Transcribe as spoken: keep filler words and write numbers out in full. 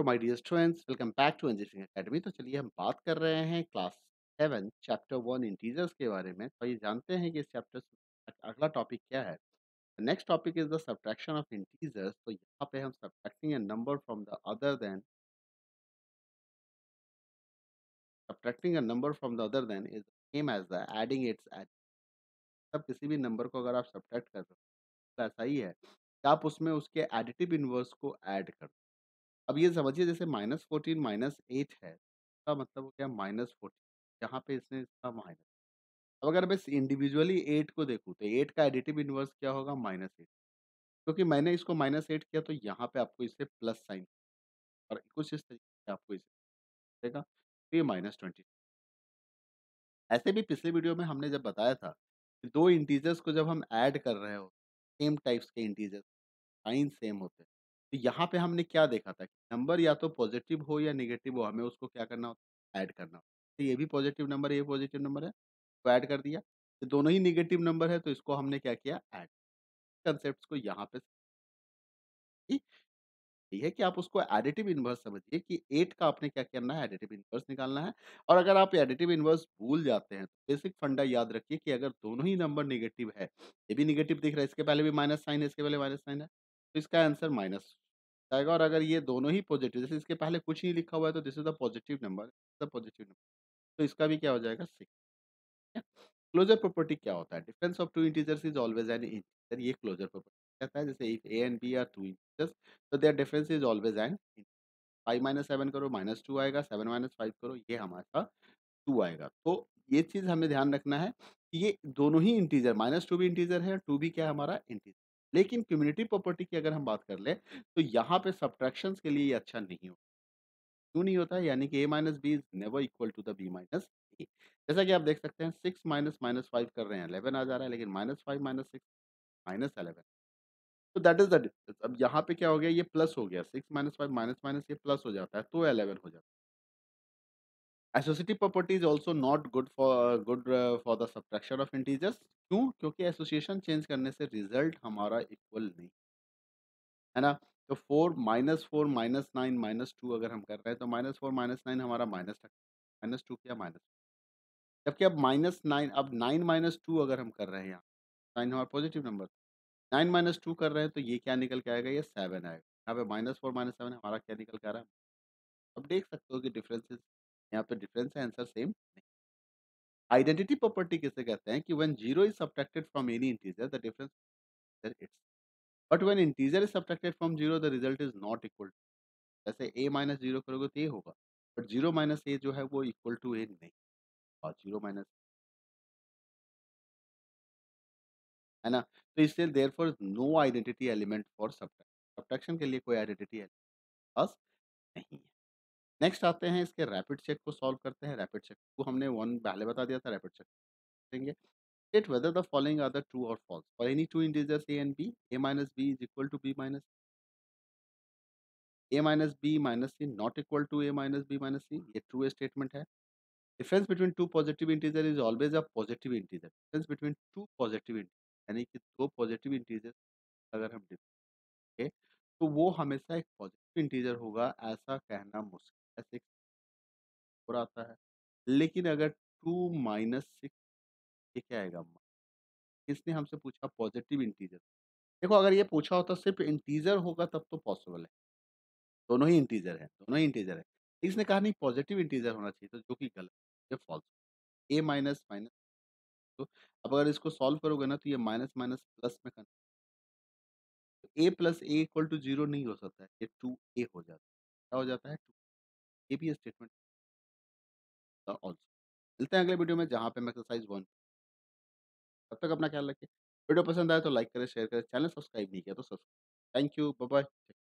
Hello my dear students, welcome back to engineering academy. तो चलिए हम बात कर रहे हैं class seven chapter one integers के बारे में। तो ये जानते हैं कि इस चैप्टर से अगला टॉपिक क्या है। Next topic is the subtraction of integers. तो यहाँ पे हम subtracting a number from the other then subtracting a number from the other then is same as the adding its add. तब किसी भी नंबर को अगर आप सब्ट्रैक्ट कर रहे हो तो ऐसा ही है कि आप उसमें उसके एडिटिव इनवर्स को ऐड कर दो। अब ये समझिए, जैसे माइनस फोर्टीन माइनस एट है, इसका मतलब हो गया माइनस फोर्टीन, यहाँ पे इसने इसका माइनस। अब अगर मैं इंडिविजुअली एट को देखूँ तो एट का एडिटिव इनवर्स क्या होगा, माइनस एट। क्योंकि मैंने इसको माइनस एट किया तो यहाँ पे आपको इससे प्लस साइन और कुछ इस तरीके से आपको इसे देगा, तो ये माइनस ट्वेंटी। ऐसे भी पिछले वीडियो में हमने जब बताया था कि दो इंटीजर्स को जब हम ऐड कर रहे हो, सेम टाइप्स के इंटीजर्स, साइन सेम होते हैं, तो यहाँ पे हमने क्या देखा था कि नंबर या तो पॉजिटिव हो या निगेटिव हो, हमें उसको क्या करना होता है, ऐड करना होता है। तो ये भी पॉजिटिव नंबर है, ये पॉजिटिव नंबर है, तो ऐड कर दिया। तो दोनों ही निगेटिव नंबर है तो इसको हमने क्या किया, ऐड। कंसेप्ट को यहाँ पे ये है कि आप उसको एडिटिव इनवर्स समझिए कि एट का आपने क्या करना है, एडिटिव इनवर्स निकालना है। और अगर आप एडिटिव इनवर्स भूल जाते हैं तो बेसिक फंडा याद रखिए कि अगर दोनों ही नंबर नेगेटिव है, ये भी नेगेटिव दिख रहा है, इसके पहले भी माइनस साइन है, इसके पहले माइनस साइन है, तो इसका आंसर माइनस आएगा। और अगर ये दोनों ही पॉजिटिव, जैसे इसके पहले कुछ नहीं लिखा हुआ है तो this is the positive number, this is the positive number, तो इसका भी क्या हो जाएगा, सिक्स। क्लोजर प्रॉपर्टी क्या होता है, difference of two integers is always an integer, ये क्लोजर प्रॉपर्टी कहता है। जैसे if A and B are two integers तो their difference is always an integer. Five minus seven करो माइनस टू आएगा, सेवन माइनस फाइव करो ये हमारा टू आएगा। तो ये चीज़ हमें ध्यान रखना है कि ये दोनों ही इंटीजर, माइनस टू भी इंटीजर है, टू भी क्या है हमारा इंटीजर। लेकिन कम्युनिटी प्रॉपर्टी की अगर हम बात कर ले तो यहाँ पे सब्ट्रैक्शन के लिए ये अच्छा नहीं होता। क्यों नहीं होता है, यानी कि A minus B is never equal to the B minus A. जैसा कि आप देख सकते हैं सिक्स माइनस माइनस फाइव कर रहे हैं इलेवन आ जा रहा है, लेकिन minus five minus six minus eleven, तो दैट इज द डिफरेंस। अब यहाँ पे क्या हो गया, ये प्लस हो गया, six minus five minus minus ये प्लस हो जाता है तो इलेवन हो जाता है। Associative property is also not good for good for the subtraction of integers. क्यों, क्योंकि एसोसिएशन चेंज करने से रिजल्ट हमारा इक्वल नहीं है ना। तो four minus four minus nine minus two अगर हम कर रहे हैं तो माइनस फोर माइनस नाइन हमारा माइनस माइनस टू किया माइनस, जबकि अब माइनस नाइन, अब नाइन माइनस टू अगर हम कर रहे हैं, यहाँ नाइन हमारा positive number, nine minus two कर रहे हैं तो ये क्या निकल के आएगा, ये सेवन आएगा। यहाँ पे माइनस फोर माइनस सेवन हमारा क्या निकल के आ रहा है। अब देख सकते हो कि डिफरेंसेस यहाँ पे डिफरेंस है, आंसर सेम नहीं। आइडेंटिटी प्रॉपर्टी किसे कहते हैं कि when zero is subtracted from any integer the difference it's, but when integer is subtracted from zero the result is not equal. जैसे ए माइनस जीरो करोगे तो ए होगा, बट जीरो माइनस ए जो है वो इक्वल टू ए नहीं, और जीरो माइनस है ना, तो इसलिए therefore no identity element for subtraction. Subtraction के लिए कोई आइडेंटिटी एलिमेंट पास नहीं है। नेक्स्ट आते हैं इसके रैपिड चेक को सॉल्व करते हैं। रैपिड चेक को हमने वन पहले बता दिया था, रैपिड चेक देंगे। State whether the following are the true और false for any two integers A and B. A minus B is equal to B minus, A minus B minus C not equal to A minus B minus C, ये true statement है। Difference between two positive integer is always a positive integer. Difference between two positive integer यानी कि दो positive integer अगर हम देखें तो वो हमेशा एक पॉजिटिव इंटीजर होगा, ऐसा कहना मुश्किल सिक्स और आता है। लेकिन अगर टू माइनस सिक्स ये क्या आएगा, इसने हमसे पूछा पॉजिटिव इंटीजर। देखो अगर ये पूछा होता सिर्फ इंटीजर होगा तब तो पॉसिबल है, दोनों ही इंटीजर है, दोनों ही इंटीजर है। इसने कहा नहीं पॉजिटिव इंटीजर होना चाहिए, तो जो कि गलत, ये फॉल्स। ए माइनस माइनस, तो अब अगर इसको सॉल्व करोगे ना तो ये माइनस माइनस प्लस में convert, A plus A equal to zero नहीं हो सकता है, ये टू ए हो जाता है, क्या हो जाता है, ये भी स्टेटमेंट ऑल्सो। मिलते हैं अगले वीडियो में जहाँ पे मैं एक्सरसाइज वन, तब तक अपना ख्याल रखिए। वीडियो पसंद आए तो लाइक करें, शेयर करें, चैनल सब्सक्राइब नहीं किया तो subscribe. Thank you, bye bye.